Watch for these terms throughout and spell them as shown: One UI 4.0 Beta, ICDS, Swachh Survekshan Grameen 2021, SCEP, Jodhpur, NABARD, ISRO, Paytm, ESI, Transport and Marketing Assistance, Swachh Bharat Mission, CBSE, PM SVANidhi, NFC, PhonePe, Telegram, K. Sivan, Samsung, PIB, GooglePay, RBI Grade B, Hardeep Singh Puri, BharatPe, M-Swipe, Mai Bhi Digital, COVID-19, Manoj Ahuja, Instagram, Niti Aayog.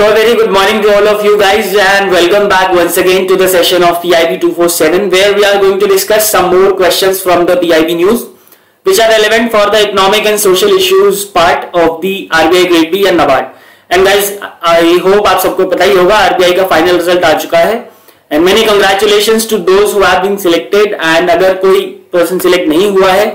So a very good morning to all of you guys and welcome back once again to the session of PIB 247 where we are going to discuss some more questions from the PIB news which are relevant for the economic and social issues part of the RBI Grade B and NABARD. And guys, I hope आप सबको पता ही होगा RBI का final result आ चुका है and many congratulations to those who have been selected and अगर कोई person select नहीं हुआ है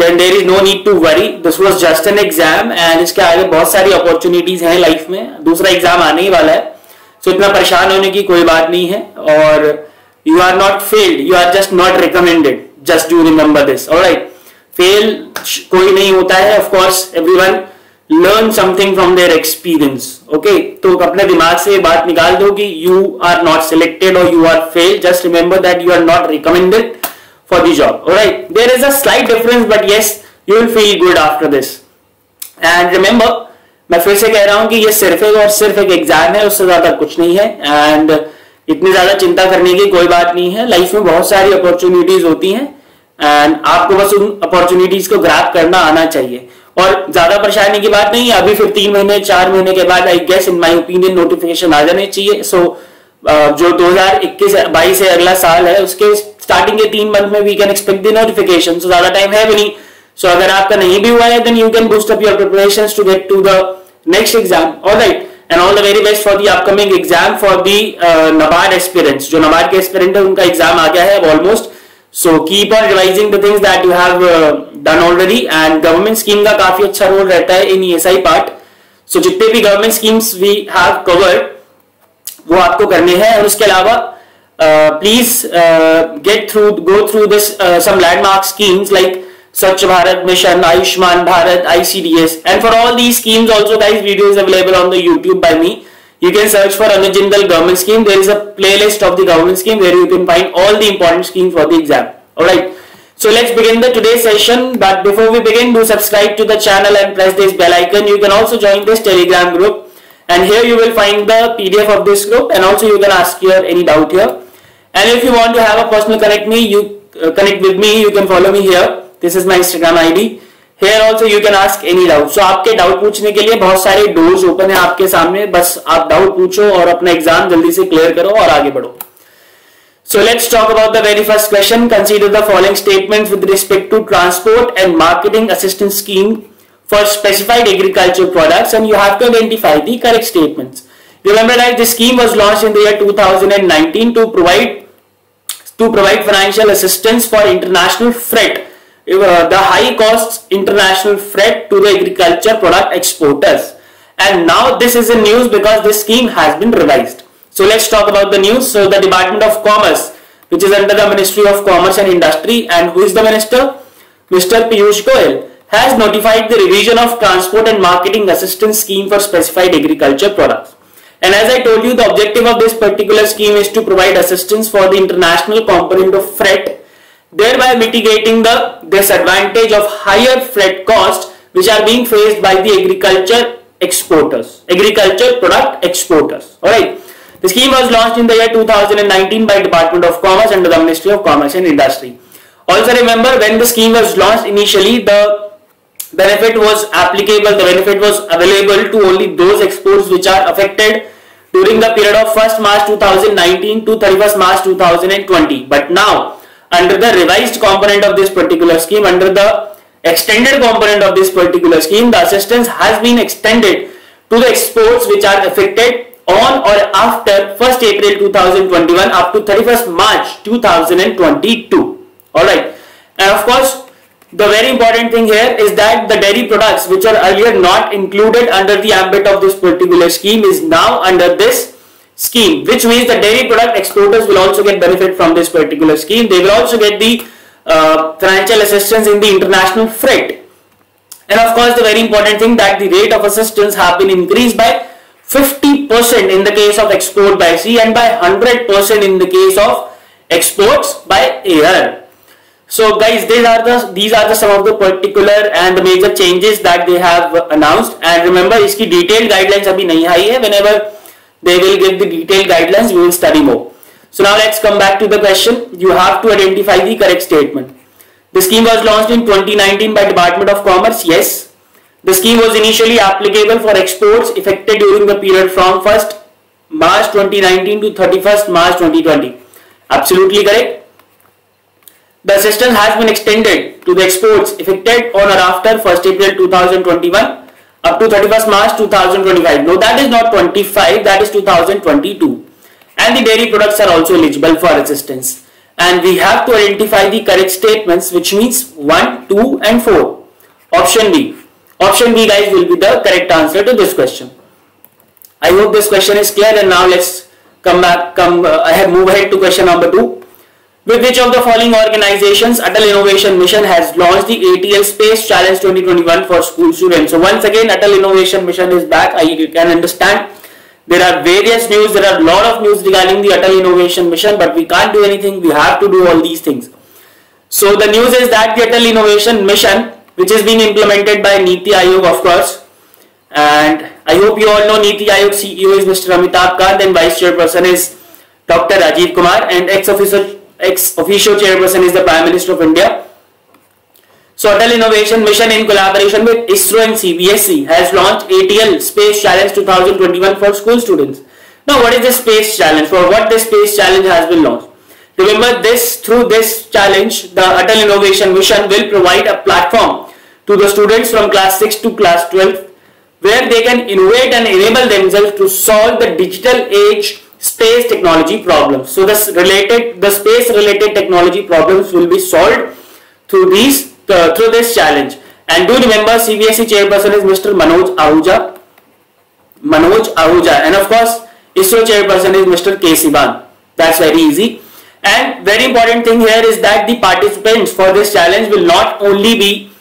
then there is no need to worry. This was just an exam and इसके आगे बहुत सारी opportunities हैं लाइफ में. दूसरा exam आने ही वाला है so इतना परेशान होने की कोई बात नहीं है और you are not failed, you are just not recommended. Just do remember this, alright? Fail कोई नहीं होता है. Of course everyone learn something from their experience. Okay, तो अपने दिमाग से बात निकाल दो कि you are not selected or you are failed. Just remember that you are not recommended for the job. Alright, there is a slight difference but yes, you will feel good after this. And remember, मैं फिर से कह रहा हूँ कि ये सिर्फ और सिर्फ एक एग्जाम है, उससे ज्यादा कुछ नहीं है and इतनी ज्यादा चिंता करने की कोई बात नहीं है. लाइफ में बहुत सारी अपॉर्चुनिटीज होती हैं and आपको बस उन अपॉर्चुनिटीज को ग्रैब करना आना चाहिए और ज्यादा परेशानी की बात नहीं है. अभी फिर 3 महीने 4 महीने के बाद I guess in my opinion notification आ जाने चाहिए. सो जो 2021-22 है अगला साल है उसके स्टार्टिंग के 3 मंथ में we can expect the notification. So ज्यादा टाइम है भी नहीं. सो अगर आपका नहीं भी हुआ है then you can boost up your preparations to get to the next exam. Alright, and all the very best for the upcoming exam for the NABARD aspirants. जो NABARD के एस्पिरेंट है उनका एग्जाम आ गया है almost. So keep on revising the things that you have done already. And government scheme का काफी अच्छा रोल रहता है इन ESI पार्ट. सो जितने भी government schemes we have covered वो आपको करने हैं और उसके अलावा please go through this some landmark schemes like Swachh Bharat mission, Ayushman Bharat, ICDS and for all these schemes also guys video is available on the YouTube by me. You can search for Anugendal government scheme. There is a playlist of the government scheme where you can find all the important schemes for the exam. All right. So let's begin the today's session. But before we begin, do subscribe to the channel and press this bell icon. You can also join this Telegram group, and here you will find the PDF of this group, and also you can ask your any doubt here. And if you want to have a personal connect with me. You can follow me here. This is my Instagram ID. Here also you can ask any doubt. So आपके doubt पूछने के लिए बहुत सारे doors open है आपके सामने. बस आप डाउट पूछो और अपना एग्जाम जल्दी से क्लियर करो और आगे बढ़ो. So let's talk about the very first question. Consider the following statements with respect to transport and marketing assistance scheme for specified agricultural products, and you have to identify the correct statements. Remember that this scheme was launched in the year 2019 to provide financial assistance for international freight. The high costs international freight to the agriculture product exporters, and now this is in news because this scheme has been revised. So let's talk about the news. So the Department of Commerce, which is under the Ministry of Commerce and Industry, and who is the minister? Mr. Piyush Goyal has notified the revision of Transport and Marketing Assistance Scheme for specified agriculture products. And as I told you, the objective of this particular scheme is to provide assistance for the international component of freight, thereby mitigating the disadvantage of higher freight costs which are being faced by the agriculture product exporters. All right, the scheme was launched in the year 2019 by Department of Commerce under the Ministry of Commerce and Industry. Also remember, when the scheme was launched initially, the benefit was applicable. The benefit was available to only those exports which are affected during the period of 1st March 2019 to 31st March 2020. But now, under the revised component of this particular scheme, under the extended component of this particular scheme, the assistance has been extended to the exports which are affected on or after 1st April 2021 up to 31st March 2022. All right, and of course, the very important thing here is that the dairy products which are earlier not included under the ambit of this particular scheme is now under this scheme, which means the dairy product exporters will also get benefit from this particular scheme. They will also get the financial assistance in the international freight. And of course, the very important thing that the rate of assistance have been increased by 50% in the case of export by sea and by 100% in the case of exports by air. So guys, these are the some of the particular and the major changes that they have announced. And remember, इसकी detailed guidelines अभी नहीं आई है. Whenever they will give the detailed guidelines, we will study more. So now let's come back to the question. You have to identify the correct statement. The scheme was launched in 2019 by Department of Commerce. Yes. The scheme was initially applicable for exports effected during the period from 1st March 2019 to 31st March 2020. Absolutely correct. The assistance has been extended to the exports effected on or after 1st April 2021 up to 31st March 2025. No, that is not 25, that is 2022. And the dairy products are also eligible for assistance. And we have to identify the correct statements, which means 1, 2 and 4. Option B. Option B, guys, will be the correct answer to this question. I hope this question is clear, and now let's move ahead to question number 2. With which of the following organizations Atal Innovation Mission has launched the ATL Space Challenge 2021 for school students? So once again, Atal Innovation Mission is back. You can understand there are various news, there are a lot of news regarding the Atal Innovation Mission, but we can't do anything, we have to do all these things. So the news is that the Atal Innovation Mission, which is being implemented by Niti Aayog, of course. And I hope you all know Niti Aayog CEO is Mr. Amitabh Kant, and Vice Chairperson is Dr. Rajiv Kumar, and ex-officio Chairperson is the Prime Minister of India. So Atal Innovation Mission, in collaboration with ISRO and CBSE, has launched ATL Space Challenge 2021 for school students. Now what is this Space Challenge? For what this Space Challenge has been launched? Remember, through this challenge, the Atal Innovation Mission will provide a platform to the students from class 6 to class 12, where they can innovate and enable themselves to solve the digital age space technology problems. So the space related technology problems will be solved through this challenge. And do remember, CBSE Chairperson is Mr. Manoj Ahuja, and of course ISRO Chairperson is Mr. K. Sivan. That's very easy. And very important thing here is that the participants for this challenge will not only be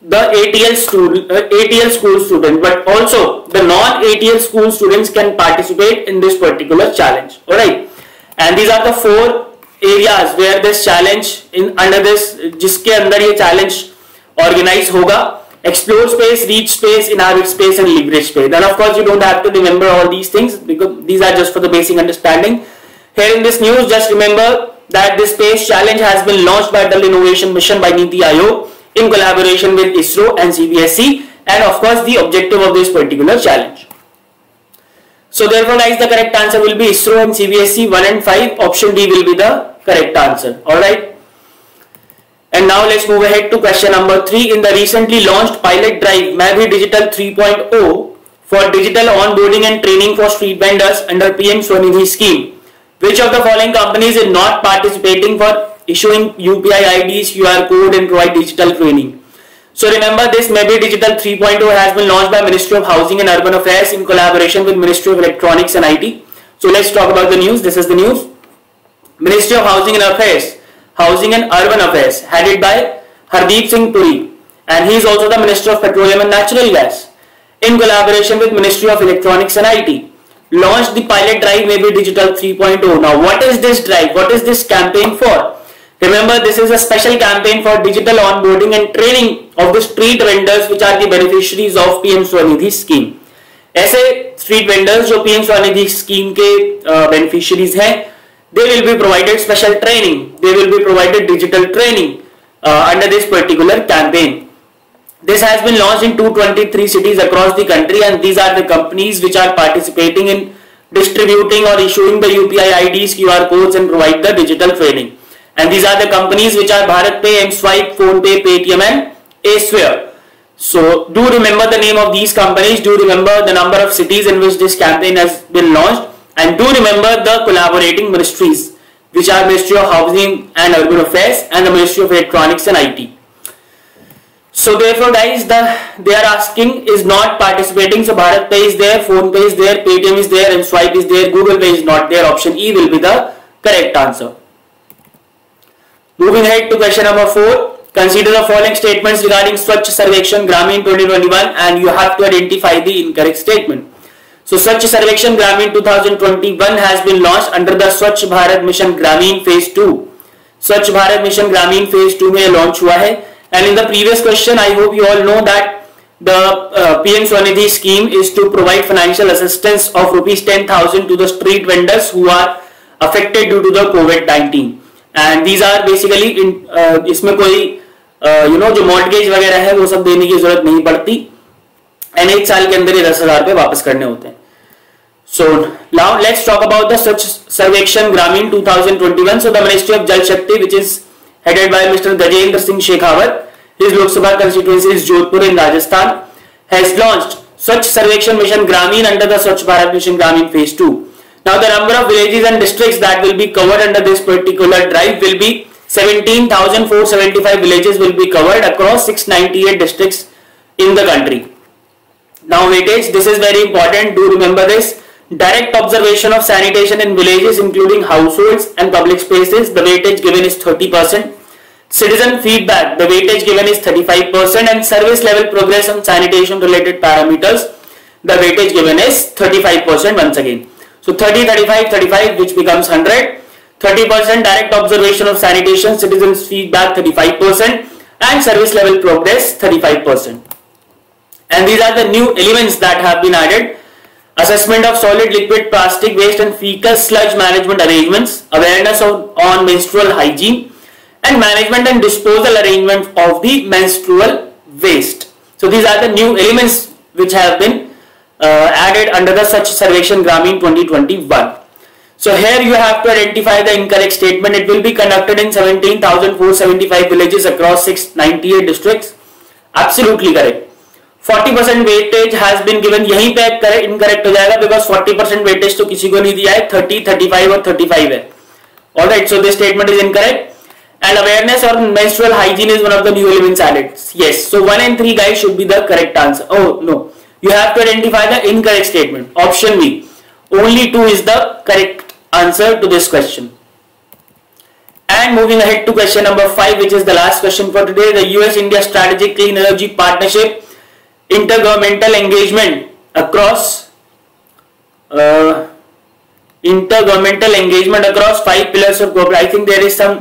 the ATL school student, but also the non-ATL school students can participate in this particular challenge. Alright, and these are the 4 areas where this challenge जिसके अंदर ये challenge organized होगा. Explore space, reach space, inhabit space and leverage space. Then of course you don't have to remember all these things, because these are just for the basic understanding. Here in this news, just remember that this space challenge has been launched by the Innovation Mission by Niti Aayog in collaboration with ISRO and CBSE, and of course the objective of this particular challenge. So therefore, guys, the correct answer will be ISRO and CBSE 1 and 5. Option D will be the correct answer. Alright. And now let's move ahead to question number 3. In the recently launched pilot drive Mai Bhi Digital 3.0 for digital onboarding and training for street vendors under PM SVANidhi scheme, which of the following companies is not participating for issuing UPI IDs, QR code and provide digital training? So remember, this Mai Bhi Digital 3.0 has been launched by Ministry of Housing and Urban Affairs in collaboration with Ministry of Electronics and IT. So let's talk about the news. This is the news. Ministry of Housing and Urban Affairs, headed by Hardeep Singh Puri, and he is also the Minister of Petroleum and Natural Gas, in collaboration with Ministry of Electronics and IT, launched the pilot drive Mai Bhi Digital 3.0. Now what is this drive? What is this campaign for? Remember, this is a special campaign for digital onboarding and training of the street vendors, which are the beneficiaries of PM SVANidhi scheme. ऐसे street vendors जो PM SVANidhi scheme के beneficiaries हैं, they will be provided special training, they will be provided digital training under this particular campaign. This has been launched in 223 cities across the country, and these are the companies which are participating in distributing or issuing the UPI IDs, QR codes and provide the digital training. And these are the companies which are BharatPe, M-Swipe, PhonePe, Paytm and Aspire. So do remember the name of these companies, do remember the number of cities in which this campaign has been launched, and do remember the collaborating ministries, which are Ministry of Housing and Urban Affairs and the Ministry of Electronics and IT. So therefore, guys, they are asking is not participating. So BharatPe is there, PhonePe is there, Paytm is there, and Swipe is there, GooglePay is not there. Option E will be the correct answer. Moving ahead to question number 4. Consider the following statements regarding Swachh Survekshan Grameen 2021, and you have to identify the incorrect statement. So Swachh Survekshan Grameen 2021 has been launched under the Swachh Bharat Mission Grameen Phase 2. Swachh Bharat Mission Grameen Phase 2 में launch हुआ है. And in the previous question, I hope you all know that the PM SVANidhi scheme is to provide financial assistance of rupees 10,000 to the street vendors who are affected due to the COVID-19. And these are basically इसमें कोई जो mortgage वगैरह है वो सब देने की जरूरत नहीं पड़ती. एंड एक साल के अंदर ही 10,000 रुपए वापस करने होते हैं। So now let's talk about the Swachh Survekshan Grameen 2021. So the Ministry of Jal Shakti, which is headed by Mr. Gajendra Singh Shekhawat, his Lok Sabha constituency is Jodhpur in Rajasthan, has launched Swachh Survekshan Mission Grameen under the Swachh Bharat Mission Grameen Phase 2. Now the number of villages and districts that will be covered under this particular drive will be 17,475 villages will be covered across 698 districts in the country. Now weightage, this is very important. Do remember this. Direct observation of sanitation in villages including households and public spaces, the weightage given is 30%. Citizen feedback, the weightage given is 35%, and service level progress on sanitation related parameters, the weightage given is 35% once again. So 30, 35, 35 which becomes 100, 30% direct observation of sanitation, citizens feedback 35%, and service level progress 35%. And these are the new elements that have been added. Assessment of solid, liquid, plastic waste and fecal sludge management arrangements, awareness on menstrual hygiene, and management and disposal arrangement of the menstrual waste. So these are the new elements which have been added under the Swachh Survekshan Grameen 2021. So here you have to identify the incorrect statement. It will be conducted in 17,475 villages across 698 districts. Absolutely correct. 40% weightage has been given, यहीं पे incorrect हो जाएगा because 40% weightage तो किसी को नहीं दिया है, 30, 35 और 35 है। Alright, so this statement is incorrect. And awareness और menstrual hygiene is one of the new elements added. Yes, so 1 and 3 guys should be the correct answer. Oh no, you have to identify the incorrect statement. Option B, only 2 is the correct answer to this question. And moving ahead to question number 5, which is the last question for today, the US-India Strategic Clean Energy Partnership intergovernmental engagement across five pillars of cooperation. I think there is some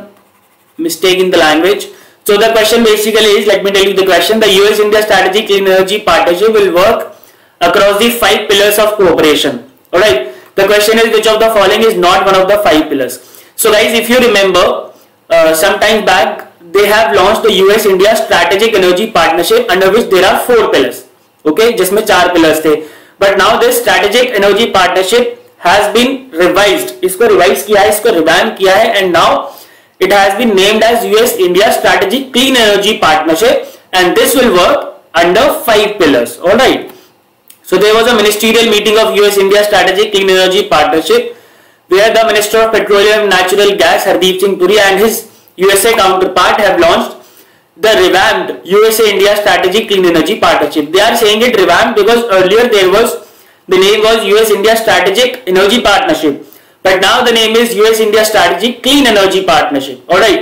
mistake in the language. So the question basically is, let me tell you the question. The US-India Strategic Clean Energy Partnership will work across the 5 pillars of cooperation. All right. The question is, which of the following is not one of the 5 pillars? So guys, if you remember, some time back, they have launched the US-India Strategic Energy Partnership, under which there are 4 pillars. Okay, जिसमें 4 pillars थे, but now this Strategic Energy Partnership has been revised. इसको revise किया है, इसको revamp किया है, and now it has been named as US-India Strategic Clean Energy Partnership, and this will work under 5 pillars. All right. So there was a ministerial meeting of US-India Strategic Clean Energy Partnership, where the Minister of Petroleum and Natural Gas Hardeep Singh Puri and his USA counterpart have launched the revamped USA-India Strategic Clean Energy Partnership. They are saying it revamped because earlier there was, the name was US-India Strategic Energy Partnership, but now the name is US-India Strategic Clean Energy Partnership. All right,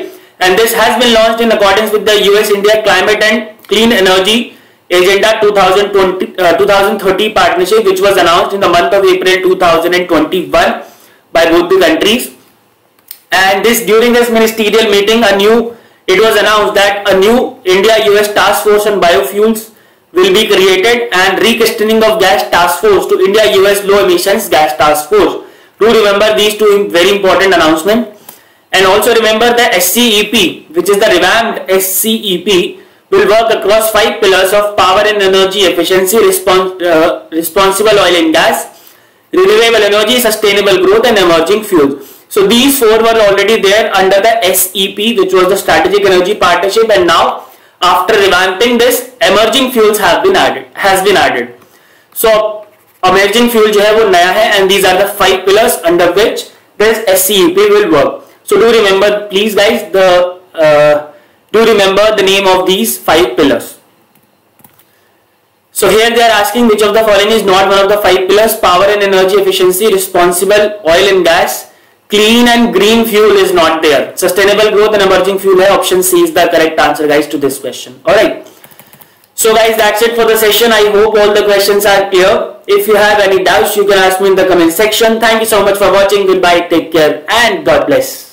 and this has been launched in accordance with the US-India Climate and Clean Energy Agenda 2030 Partnership, which was announced in the month of April 2021 by both the countries. And this, during this ministerial meeting, it was announced that a new India-US Task Force on Biofuels will be created, and rechristening of Gas Task Force to India-US Low Emissions Gas Task Force. Do remember these 2 very important announcements, and also remember the SCEP, which is the revamped SCEP, will work across 5 pillars of power and energy efficiency, responsible oil and gas, renewable energy, sustainable growth, and emerging fuels. So these 4 were already there under the SEP, which was the Strategic Energy Partnership, and now after revamping this, emerging fuels have been added. So emerging fuel जो है वो नया है, and these are the 5 pillars under which this SEP will work. So do remember, please guys, do remember the name of these 5 pillars. So here they are asking, which of the following is not one of the 5 pillars? Power and energy efficiency, responsible oil and gas, clean and green fuel is not there. Sustainable growth and emerging fuel है. Option C is the correct answer, guys, to this question. All right. So guys, that's it for the session. I hope all the questions are clear. If you have any doubts, you can ask me in the comment section. Thank you so much for watching. Goodbye. Take care and God bless.